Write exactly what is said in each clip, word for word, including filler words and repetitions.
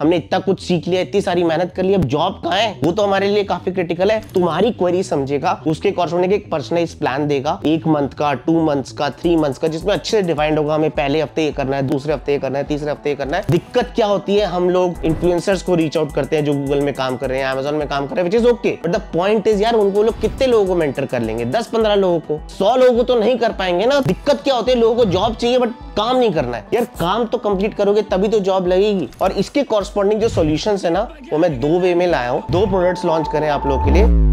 हमने इतना कुछ सीख लिया, इतनी सारी मेहनत कर ली, अब जॉब कहाँ है? वो तो हमारे लिए काफी क्रिटिकल है। तुम्हारी क्वेरी समझेगा, उसके कॉर्सोनिक एक पर्सनलाइज प्लान देगा, एक मंथ का, टू मंथ्स का, थ्री मंथ्स का, जिसमें अच्छे से डिफाइंड होगा हमें पहले हफ्ते ये करना है, दूसरे हफ्ते ये करना है, तीसरे हफ्ते ये करना है। दिक्कत क्या होती है, हम लोग इन्फ्लुएंसर्स को रीच आउट करते हैं जो गूगल में काम कर रहे हैं, अमेजोन में काम कर रहे हैं, which is okay, but the point is यार उनको लोग कितने लोगों को मेंटर कर लेंगे? दस पंद्रह लोगों को, सौ लोगों को तो नहीं कर पाएंगे ना। दिक्कत क्या होती है, लोगों को जॉब चाहिए बट काम नहीं करना है। यार काम तो कंप्लीट करोगे तभी तो जॉब लगेगी। और इसके कॉरस्पॉन्डिंग जो सॉल्यूशंस है ना, वो मैं दो वे में लाया हूँ, दो प्रोडक्ट्स लॉन्च करें आप लोगों के लिए।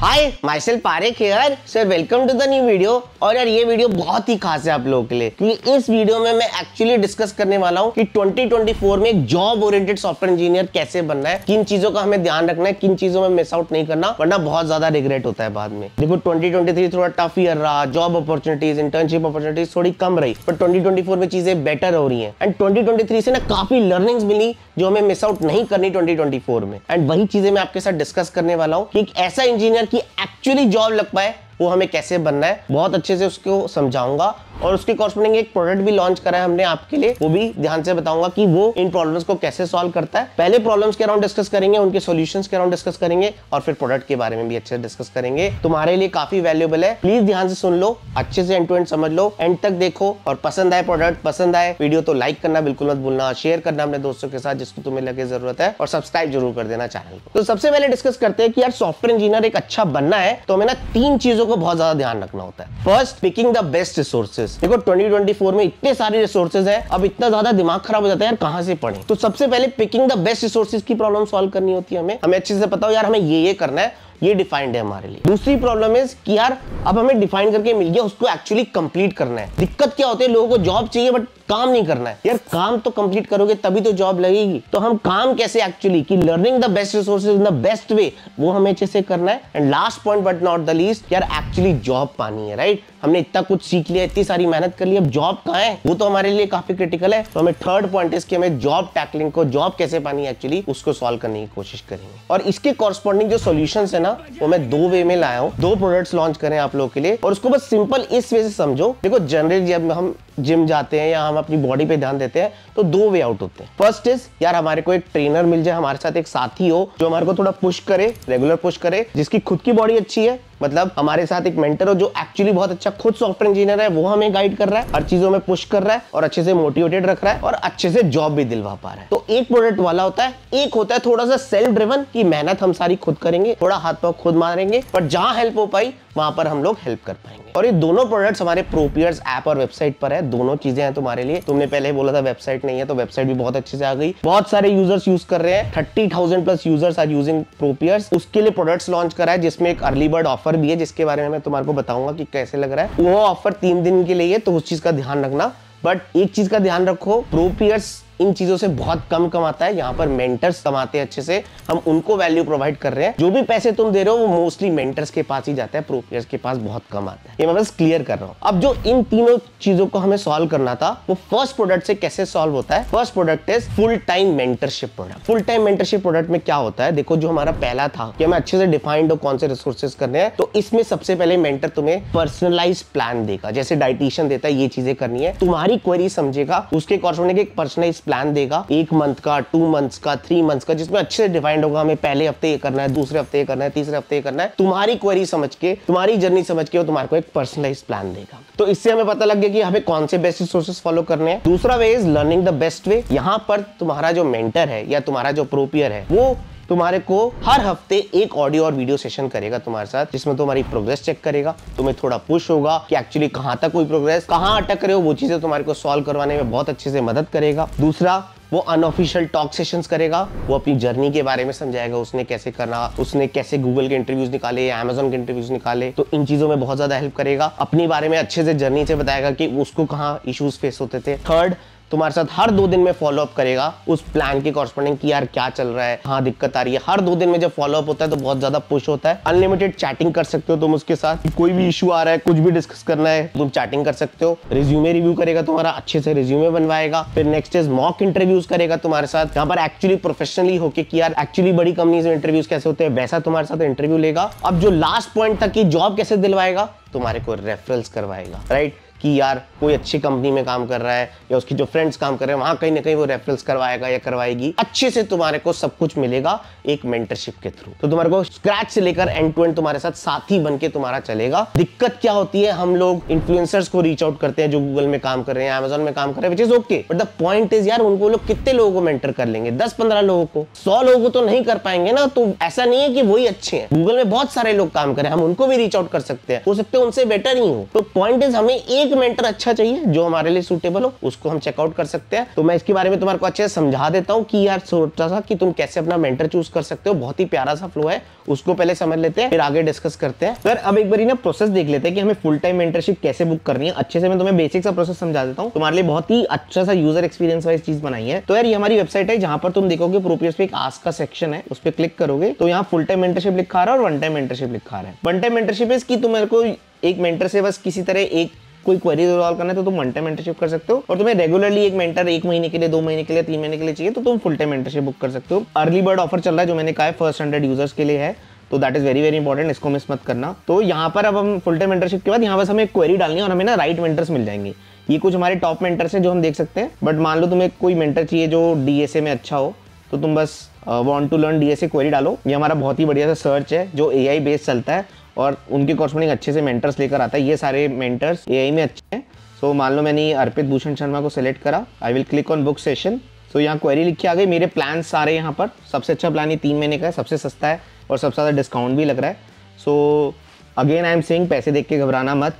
Hi, myself Parekh here sir, welcome to the new video. और यार ये वीडियो बहुत ही खास है आप लोगों के लिए, क्योंकि इस वीडियो में मैं एक्चुअली डिस्कस करने वाला हूँ कि ट्वेंटी ट्वेंटी फोर में एक जॉब ओरिएंटेड सॉफ्टवेयर इंजीनियर कैसे बनना है, किन चीजों का हमें ध्यान रखना है, किन चीजों में मिस आउट नहीं करना, वरना बहुत ज्यादा रिग्रेट होता है बाद में। देखो ट्वेंटी ट्वेंटी थ्री थोड़ा टफ ईयर रहा, जॉब अपॉर्चुनिटीज, इंटर्नशिप अपॉर्चुनिटीज थोड़ी कम रही, पर ट्वेंटी ट्वेंटी फोर में चीजें बेटर हो रही है। एंड ट्वेंटी ट्वेंटी थ्री से ना काफी लर्निंग्स मिली जो हमें मिस आउट नहीं करनी ट्वेंटी ट्वेंटी फोर में। एंड वही चीजें मैं आपके साथ डिस्कस करने वाला हूँ कि एक ऐसा इंजीनियर कि एक्चुअली जॉब लग पाए वो हमें कैसे बनना है, बहुत अच्छे से उसको समझाऊंगा। और उसके कॉरस्पॉन्डिंग एक प्रोडक्ट भी लॉन्च करा है हमने आपके लिए, वो भी ध्यान से बताऊंगा कि वो इन प्रॉब्लम्स को कैसे सॉल्व करता है। पहले प्रॉब्लम्स के अराउंड डिस्कस करेंगे, उनके सॉल्यूशंस के अराउंड डिस्कस करेंगे, और फिर प्रोडक्ट के बारे में भी अच्छे से डिस्कस करेंगे। तुम्हारे लिए काफी वैल्यूएबल है, प्लीज ध्यान से सुन लो, अच्छे से एंड टू एंड समझ लो, एंड तक देखो। और पसंद आए प्रोडक्ट, पसंद आए वीडियो तो लाइक करना बिल्कुल मत भूलना, शेयर करना अपने दोस्तों के साथ जिसको तुम्हें लगे जरूरत है, और सब्सक्राइब जरूर कर देना चैनल को। तो सबसे पहले डिस्कस करते हैं कि यार सॉफ्टवेयर इंजीनियर एक अच्छा बनना है तो हमें ना तीन चीजों को बहुत ज्यादा ध्यान रखना होता है। First, picking the best resources. देखो ट्वेंटी ट्वेंटी फोर में इतने सारे रिसोर्सेज हैं, अब इतना ज्यादा दिमाग खराब हो जाता है यार कहां से पढ़ें। तो सबसे पहले पिकिंग द बेस्ट रिसोर्सेज की प्रॉब्लम सॉल्व करनी होती है हमें। हमें अच्छे से पता हो यार हमें ये ये करना है, ये डिफाइंड है हमारे लिए। दूसरी प्रॉब्लम इज कि यार अब हमें डिफाइन करके मिल गया, उसको एक्चुअली कंप्लीट करना है। दिक्कत क्या होती है, लोगों को जॉब चाहिए बट काम नहीं करना है। यार काम तो कंप्लीट करोगे तभी तो जॉब लगेगी। तो हम काम कैसे एक्चुअली कि learning the best resources in the best way, वो हमें अच्छे से करना है। And last point but not the least, यार एक्चुअली जॉब पानी है, राइट। हमने इतना कुछ सीख लिया, इतनी सारी मेहनत कर ली, अब जॉब कहाँ है? वो तो हमारे लिए काफी क्रिटिकल है। तो हमें थर्ड पॉइंट इज कि हमें जॉब टैकलिंग को, जॉब कैसे पानी है एक्चुअली, उसको सॉल्व करने की कोशिश करेंगे। और इसके कॉरस्पॉन्डिंग जो सॉल्यूशंस है ना, वो मैं दो वे में लाया हूँ, दो प्रोडक्ट्स लॉन्च करें आप लोगों के लिए। और उसको बस सिंपल इस वे से समझो, देखो जनरली जब हम जिम जाते हैं या हम अपनी बॉडी पे ध्यान देते हैं तो दो वे आउट होते हैं। फर्स्ट इज यार हमारे को एक ट्रेनर मिल जाए, हमारे साथ एक साथी हो जो हमारे को थोड़ा पुश करे, रेगुलर पुश करे, जिसकी खुद की बॉडी अच्छी है, मतलब हमारे साथ एक मेंटर हो जो एक्चुअली बहुत अच्छा खुद सॉफ्टवेयर इंजीनियर है, वो हमें गाइड कर रहा है, हर चीजों में पुश कर रहा है, और अच्छे से मोटिवेटेड रख रहा है, और अच्छे से जॉब भी दिलवा पा रहा है। तो एक प्रोडक्ट वाला होता है, एक होता है थोड़ा सा सेल्फ ड्रिवन कि मेहनत हम सारी खुद करेंगे, थोड़ा हाथ पांव खुद मारेंगे, पर जहां हेल्प हो पाई वहां पर हम लोग हेल्प कर पाएंगे। और ये दोनों प्रोडक्ट्स हमारे प्रोपियर्स ऐप और वेबसाइट पर है, दोनों चीजें हैं तुम्हारे लिए। तुमने पहले बोला था वेबसाइट नहीं है, तो वेबसाइट भी बहुत अच्छे से आ गई, बहुत सारे यूजर्स यूज कर रहे हैं, thirty thousand plus users are using ProPeers. उसके लिए प्रोडक्ट्स लॉन्च करा है जिसमें एक अर्ली बर्ड ऑफर भी है, जिसके बारे में मैं तुम्हारे को बताऊंगा कि कैसे लग रहा है। वो ऑफर तीन दिन के लिए है, तो उस चीज का ध्यान रखना। बट एक चीज का ध्यान रखो, प्रोपियर्स इन चीजों से बहुत कम कमाता है, यहाँ पर मेंटर्स कमाते हैं अच्छे से, हम उनको वैल्यू प्रोवाइड कर रहे हैं। जो भी पैसे तुम दे रहे हो वो मोस्टली मेंटर्स के पास ही जाता है, प्रोपियर्स के पास बहुत कम आता है। ये मैं बस क्लियर कर रहा हूँ। अब जो इन तीनों चीजों को हमें सॉल्व करना था, वो फर्स्ट प्रोडक्ट से कैसे सॉल्व होता है। First product is full time mentorship product. Full time mentorship product में क्या होता है, देखो जो हमारा पहला था कि हमें अच्छे से डिफाइंड हो कौन से रिसोर्सेज करने हैं, तो इसमें सबसे पहले मेंटर तुम्हें पर्सनलाइज प्लान देगा, जैसे डाइटिशियन देता है ये चीजें करनी है, तुम्हारी क्वेरी समझेगा, उसके कॉरस्पॉन्डिंग एक पर्सनलाइज प्लान देगा, एक मंथ का, टू मंथ्स का, थ्री मंथ्स का, जिसमें अच्छे से डिफाइंड होगा हमें पहले हफ्ते ये करना है, दूसरे हफ्ते ये करना है, तीसरे हफ्ते ये करना है। तुम्हारी क्वेरी समझ के, तुम्हारी जर्नी समझ के वो तुम्हारे को एक पर्सनलाइज प्लान देगा। तो इससे हमें पता लग गया कि हमें कौन से बेस्ट रिसोर्सेज फॉलो करने हैं। दूसरा way is learning the best way. यहाँ पर तुम्हारा जो मेंटर है या तुम्हारा जो प्रोपियर है, वो तुम्हारे को हर हफ्ते एक ऑडियो और वीडियो सेशन करेगा तुम्हारे साथ, जिसमें तुम्हारी प्रोग्रेस चेक करेगा, तुम्हें थोड़ा पुश होगा कि एक्चुअली कहां तक कोई प्रोग्रेस, कहां अटक रहे हो, वो चीजें तुम्हारे को सॉल्व करवाने में बहुत अच्छे से मदद करेगा। दूसरा, वो अनऑफिशियल टॉक सेशंस करेगा, वो अपनी जर्नी के बारे में समझाएगा, उसने कैसे करना, उसने कैसे गूगल के इंटरव्यूज निकाले, अमेजॉन के इंटरव्यूज निकाले, तो इन चीजों में बहुत ज्यादा हेल्प करेगा। अपने बारे में अच्छे से जर्नी से बताएगा कि उसको कहाँ इश्यूज फेस होते थे। थर्ड, तुम्हारे साथ हर दो दिन में फॉलोअप करेगा उस प्लान के कॉरस्पॉन्डिंग कि यार क्या चल रहा है, हाँ दिक्कत आ रही है। हर दो दिन में जब फॉलोअप होता है तो बहुत ज्यादा पुश होता है। अनलिमिटेड चैटिंग कर सकते हो तुम उसके साथ, कोई भी इशू आ रहा है, कुछ भी डिस्कस करना है, तुम चैटिंग कर सकते हो। रिज्यूमे रिव्यू करेगा तुम्हारा, अच्छे से रिज्यूमे बनवाएगा। फिर नेक्स्ट इज मॉक इंटरव्यूज करेगा तुम्हारे साथ, यहाँ पर एक्चुअली प्रोफेशनली होके कि यार एक्चुअली बड़ी कंपनीज में इंटरव्यूज कैसे होते हैं, वैसा तुम्हारे साथ इंटरव्यू लेगा। अब जो लास्ट पॉइंट था कि जॉब कैसे दिलवाएगा, तुम्हारे को रेफरेंस करवाएगा, राइट। कि यार कोई अच्छी कंपनी में काम कर रहा है या उसकी जो फ्रेंड्स काम कर रहे हैं वहाँ कहीं ना कहीं वो रेफरेंस करवाएगा या करवाएगी। अच्छे से तुम्हारे को सब कुछ मिलेगा एक मेंटरशिप के थ्रू। तो तुम्हारे को स्क्रैच से लेकर एंड टू एंड तुम्हारे साथ साथी बन के तुम्हारा चलेगा। दिक्कत क्या होती है, हम लोग इन्फ्लुएंसर्स को रीच आउट करते हैं जो गूगल में काम कर रहे हैं, अमेजोन में काम कर रहे हैं, which is okay, but the point is यार उनको लोग कितने लोगों को मेंटर कर लेंगे, दस पंद्रह लोगों को, सौ लोगों को तो नहीं कर पाएंगे ना। तो ऐसा नहीं है कि वही अच्छे हैं, गूगल में बहुत सारे लोग काम कर रहे हैं, हम उनको भी रीच आउट कर सकते हैं, हो सकते हैं उनसे बेटर ही हो। तो पॉइंट इज हमें एक मेंटर अच्छा चाहिए जो हमारे लिए सूटेबल हो, उसको हम चेकआउट कर सकते हैं। तो मैं इसके बारे में तुम्हारे को अच्छे से समझा देता हूँ कि यार छोटा सा कि तुम कैसे अपना मेंटर चूज कर सकते हो। बहुत ही प्यारा सा फ्लो है, उसको पहले समझ लेते हैं फिर आगे डिस्कस करते हैं। सर अब एक बार ना प्रोसेस देख लेते हैं कि हमें फुल टाइम मेंटरशिप कैसे बुक करनी है। अच्छे से मैं तुम्हें बेसिक सा प्रोसेस समझा देता हूँ, तुम्हारे लिए बहुत ही अच्छा सा यूजर एक्सपीरियंस वाइज चीज बनाई है। तो यार ये हमारी वेबसाइट है जहाँ पर तुम देखोगे प्रोपियर्स पे एक आस्क का सेक्शन है, उस पर क्लिक करोगे तो यहाँ फुल टाइम मेंटरशिप लिखा रहा है और वन टाइम मेंटरशिप लिखा रहा है। वन टाइम मेंटरशिप इज कि तुम्हारे को एक मेंटर से बस किसी तरह एक कोई क्वेरी रिजॉल्व करना है तो तुम वन टाइम मेंटरशिप कर सकते हो, और तुम्हें रेगुलरली एक मेंटर एक महीने के लिए, दो महीने के लिए, तीन महीने के लिए चाहिए तो तुम फुल टाइम मेंटरशिप बुक कर सकते हो। अर्ली बर्ड ऑफर चल रहा है जो मैंने कहा है फर्स्ट हंड्रेड यूजर्स के लिए है, तो that is very very important, इसको मिस मत करना। तो यहाँ पर अब हम फुल टाइम मेंटरशिप के बाद यहाँ बस हमें क्वेरी डालनी है और हमें ना राइट मेंटर्स मिल जाएंगे। ये कुछ हमारे टॉप मेंटर्स हैं जो हम देख सकते हैं, बट मान लो तुम्हें कोई मेंटर चाहिए जो डीएसए में अच्छा हो तो तुम बस want to learn DSA query डालो। ये हमारा बहुत ही बढ़िया सा सर्च है जो एआई बेस्ड चलता है और उनके कॉरस्पॉन्डिंग अच्छे से मेंटर्स लेकर आता है। ये सारे मेंटर्स एआई में अच्छे हैं। सो मान लो मैंने अर्पित भूषण शर्मा को सिलेक्ट करा, I will click on book session. So यहाँ क्वेरी लिख के आ गई, मेरे प्लान सारे यहाँ पर। सबसे अच्छा प्लान ये तीन महीने का है, सबसे सस्ता है और सबसे ज़्यादा डिस्काउंट भी लग रहा है। So again I am saying पैसे देख के घबराना मत,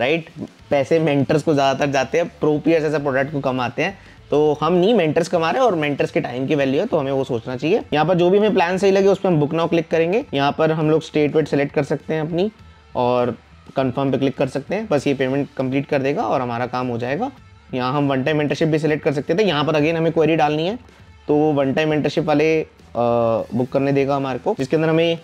राइट right? पैसे मेंटर्स को ज़्यादातर जाते हैं, प्रोपियर्स ऐसा प्रोडक्ट को कम आते हैं, तो हम नहीं मेंटर्स कमा रहे हैं और मेंटर्स के टाइम की वैल्यू है तो हमें वो सोचना चाहिए। यहाँ पर जो भी हमें प्लान सही लगे उस पर हम बुक नाउ क्लिक करेंगे। यहाँ पर हम लोग स्टेट वेट सेलेक्ट कर सकते हैं अपनी और कंफर्म पे क्लिक कर सकते हैं, बस ये पेमेंट कंप्लीट कर देगा और हमारा काम हो जाएगा। यहाँ हम वन टाइम मेंटरशिप भी सिलेक्ट कर सकते थे, यहाँ पर अगेन हमें क्वेरी डालनी है तो वन टाइम मेंटरशिप वाले बुक करने देगा हमारे को, जिसके अंदर हमें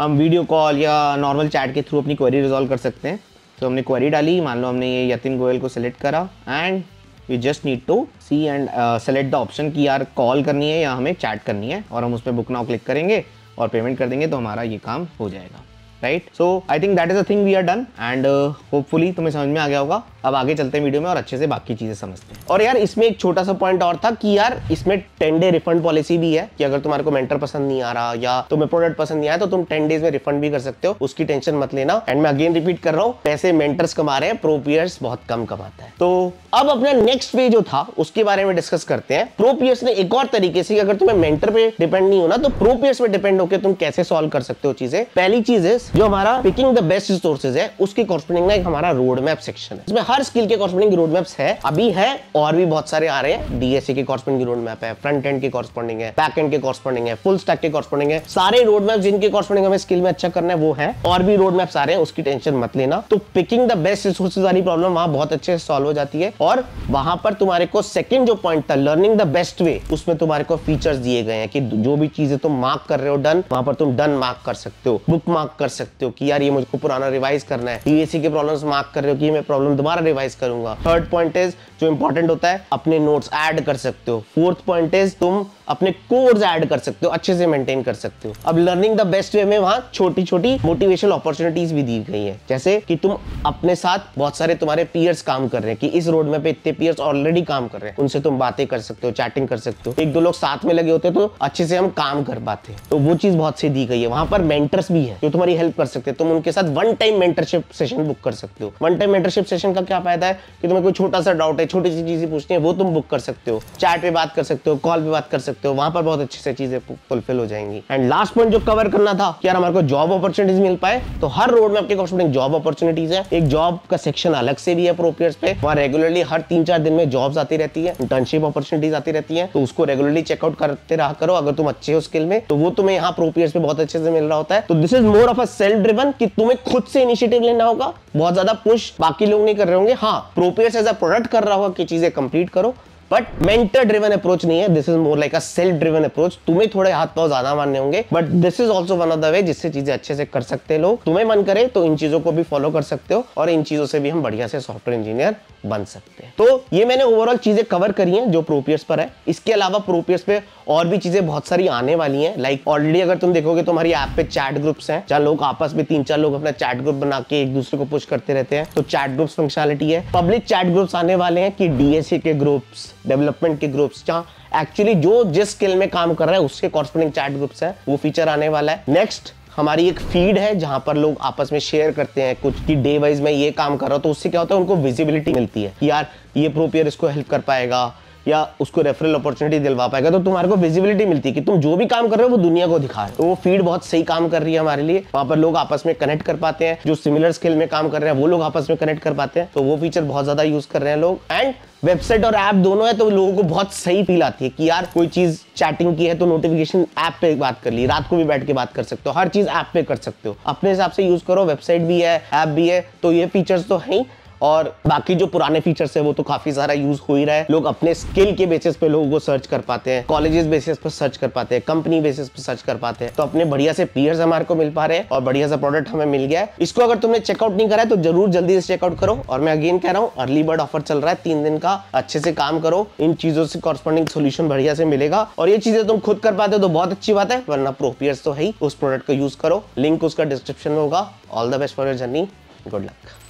हम वीडियो कॉल या नॉर्मल चैट के थ्रू अपनी क्वेरी रिजॉल्व कर सकते हैं। तो हमने क्वेरी डाली, मान लो हमने ये यतिन गोयल को सिलेक्ट करा and you just need to see and select the option कि यार कॉल करनी है या हमें चैट करनी है, और हम उस पर बुक नाउ क्लिक करेंगे और पेमेंट कर देंगे तो हमारा ये काम हो जाएगा, right. So I think that is a thing we are done and hopefully तुम्हें समझ में आ गया होगा। अब आगे चलते हैं वीडियो में और अच्छे से बाकी चीज़ें समझते हैं। और यार इसमें एक छोटा सा पॉइंट और था कि यार इसमें टेन डे रिफंड पॉलिसी भी है कि अगर तुम्हारे को मेंटर पसंद नहीं आ रहा या तुम्हें प्रोडक्ट पसंद नहीं आया तो तुम टेन डेज में रिफंड भी कर सकते हो, उसकी टेंशन मत लेना। एंड मैं अगेन रिपीट कर रहा हूँ, पैसे मेंटर्स कमा रहे हैं, प्रोपियर्स बहुत कम कमाता है। तो अब अपना नेक्स्ट वे जो था उसके बारे में डिस्कस करते हैं। प्रोपियर्स ने एक और तरीके से, अगर तुम्हें मेंटर पे डिपेंड नहीं होना तो प्रोपियर्स पे डिपेंड होकर तुम कैसे सॉल्व कर सकते हो चीजें। पहली चीज है जो हमारा पिकिंग द बेस्ट रिसोर्सेज है, उसके कॉरस्पॉन्डिंग ना एक हमारा रोड मैप सेक्शन है जिसमें हर स्किल के कॉरस्पॉन्डिंग रोड मैप्स है। अभी है और भी बहुत सारे आ रहे हैं, डीएसए के कॉरस्पॉन्डिंग रोड मैप है, फ्रंट एंड के कॉरस्पॉन्डिंग है, बैक एंड के कॉरस्पॉन्डिंग है, फुल स्टैक के कॉरस्पॉन्डिंग है, सारे रोड मैप जिनके कॉरस्पॉन्डिंग हमें स्किल में अच्छा करना है वो है, और भी रोड मैप्स आ रहे हैं, उसकी टेंशन मत लेना। तो पिकिंग द बेस्ट रिसोर्सेज वाली प्रॉब्लम वहां बहुत अच्छे से सॉल्व हो जाती है। और वहां पर तुम्हारे को सेकंड जो पॉइंट था लर्निंग द बेस्ट वे, उसमें तुम्हारे को फीचर्स दिए गए हैं कि जो भी चीजें तुम मार्क कर रहे हो डन, वहां पर तुम डन मार्क कर सकते हो, बुक मार्क कर सकते हो कि यार ये मुझको पुराना रिवाइज करना है, डीएससी के प्रॉब्लम्स मार्क कर रहे हो कि मैं प्रॉब्लम दोबारा रिवाइज करूंगा। थर्ड पॉइंट इज जो इंपॉर्टेंट होता है अपने नोट्स ऐड कर सकते हो। फोर्थ पॉइंट इज तुम अपने कोर्स ऐड कर सकते हो, अच्छे से मेंटेन कर सकते हो। अब लर्निंग द बेस्ट वे में वहां छोटी छोटी मोटिवेशनल अपॉर्चुनिटीज भी दी गई है, जैसे कि तुम अपने साथ बहुत सारे तुम्हारे पीयर्स काम कर रहे हैं कि इस रोड मैप पे इतने पीयर्स ऑलरेडी काम कर रहे हैं, उनसे तुम बातें कर सकते हो, चैटिंग कर सकते हो, एक दो लोग साथ में लगे होते तो अच्छे से हम काम कर पाते हैं, तो वो चीज बहुत सी दी गई है। वहां पर मेंटर्स भी है जो तुम्हारी हेल्प कर सकते हैं, तुम उनके साथ one time mentorship session book कर सकते हो। वन टाइम मेंटरशिप सेशन का क्या फायदा है कि तुम्हें कोई छोटा सा डाउट है, छोटी सी चीजें पूछनी है वो तुम बुक कर सकते हो, चैट पे बात कर सकते हो, कॉल पे बात कर सकते हो, वहां पर बहुत अच्छी से चीजें फुलफिल हो जाएंगी। एंड लास्ट पॉइंट जो कवर करना था कि यार हमारे को जॉब अपॉर्चुनिटीज मिल पाए, तो हर रोड मैप के कॉरस्पॉन्डिंग जॉब अपॉर्चुनिटीज है, एक जॉब का सेक्शन अलग से भी है प्रोपियर्स पे, वहां रेगुलरली हर तीन चार दिन में जॉब्स आती रहती है, इंटर्नशिप अपॉर्चुनिटीज आती रहती है, तो उसको रेगुलरली चेकआउट करते रहा करो अगर तुम अच्छे हो स्किल में, तो वो तुम्हें यहाँ प्रोपियर्स पे बहुत अच्छे से मिल रहा होता है। तो this is more of a self driven कि तुम्हें खुद से इनिशिएटिव लेना होगा, बहुत ज्यादा पुश बाकी लोग नहीं कर रहे होंगे, हाँ प्रोपियर्स एज अ प्रोडक्ट कर रहा होगा कि चीजें कंप्लीट करो, बट मेंटर ड्रिवन अप्रोच नहीं है, this is more like a self driven approach. तुम्हें थोड़े हाथ पांव ज्यादा मारने होंगे, but this is also one of the way जिससे चीजें अच्छे से कर सकते हैं लोग। तुम्हें मन करे तो इन चीजों को भी फॉलो कर सकते हो और इन चीजों से भी हम बढ़िया से सॉफ्टवेयर इंजीनियर बन सकते हैं। तो ये मैंने ओवरऑल चीजें कवर करी हैं जो प्रोपियर्स पर है। इसके अलावा प्रोपियर्स पे और भी चीजें बहुत सारी आने वाली हैं। लाइक ऑलरेडी अगर तुम देखोगे तो हमारी ऐप पे चैट ग्रुप्स हैं, जहाँ लोग आपस में तीन चार लोग अपना चैट ग्रुप बना के एक दूसरे को पुश करते रहते हैं, तो चैट ग्रुप्स फंक्शनलिटी है। पब्लिक चैट ग्रुप्स आने वाले हैं कि डीएसए के ग्रुप्स, डेवलपमेंट के ग्रुप्स, जहाँ एक्चुअली जो जिस स्किल में काम कर रहा है उसके कॉरस्पॉन्डिंग चैट ग्रुप्स है, वो फीचर आने वाला है। नेक्स्ट हमारी एक फीड है जहां पर लोग आपस में शेयर करते हैं कुछ की डे वाइज में ये काम कर रहा हूं, तो उससे क्या होता है उनको विजिबिलिटी मिलती है कि यार ये प्रोपियर इसको हेल्प कर पाएगा या उसको रेफरल अपॉर्चुनिटी दिलवा पाएगा, तो तुम्हारे को विजिबिलिटी मिलती है कि तुम जो भी काम कर रहे हो वो दुनिया को दिखा रहे हो। तो वो फीड बहुत सही काम कर रही है हमारे लिए, वहां पर लोग आपस में कनेक्ट कर पाते हैं, जो सिमिलर स्किल में काम कर रहे हैं वो लोग आपस में कनेक्ट कर पाते हैं, तो वो फीचर बहुत ज्यादा यूज कर रहे हैं लोग। एंड वेबसाइट और ऐप दोनों है, तो लोगों को बहुत सही फील आती है कि यार कोई चीज चैटिंग की है तो नोटिफिकेशन ऐप पे बात कर ली, रात को भी बैठ के बात कर सकते हो, हर चीज ऐप पे कर सकते हो, अपने हिसाब से यूज करो, वेबसाइट भी है ऐप भी है, तो ये फीचर्स तो है। और बाकी जो पुराने फीचर्स है वो तो काफी सारा यूज हो ही रहा है, लोग अपने स्किल के बेसिस पे लोगों को सर्च कर पाते हैं, कॉलेजेस बेसिस पे सर्च कर पाते हैं, कंपनी बेसिस पे सर्च कर पाते हैं, तो अपने बढ़िया से पीयर्स हमारे को मिल पा रहे हैं और बढ़िया सा प्रोडक्ट हमें मिल गया है। इसको अगर तुमने चेकआउट नहीं करा है तो जरूर जल्दी से चेकआउट करो। और मैं अगेन कह रहा हूँ, अर्ली बर्ड ऑफर चल रहा है तीन दिन का, अच्छे से काम करो, इन चीजों से कॉरस्पॉन्डिंग सोल्यूशन बढ़िया से मिलेगा। और ये चीजें तुम खुद कर पाते हो तो बहुत अच्छी बात है, वरना प्रोपियर्स तो है ही, उस प्रोडक्ट का यूज करो, लिंक उसका डिस्क्रिप्शन में होगा। All the best for your journey, good luck.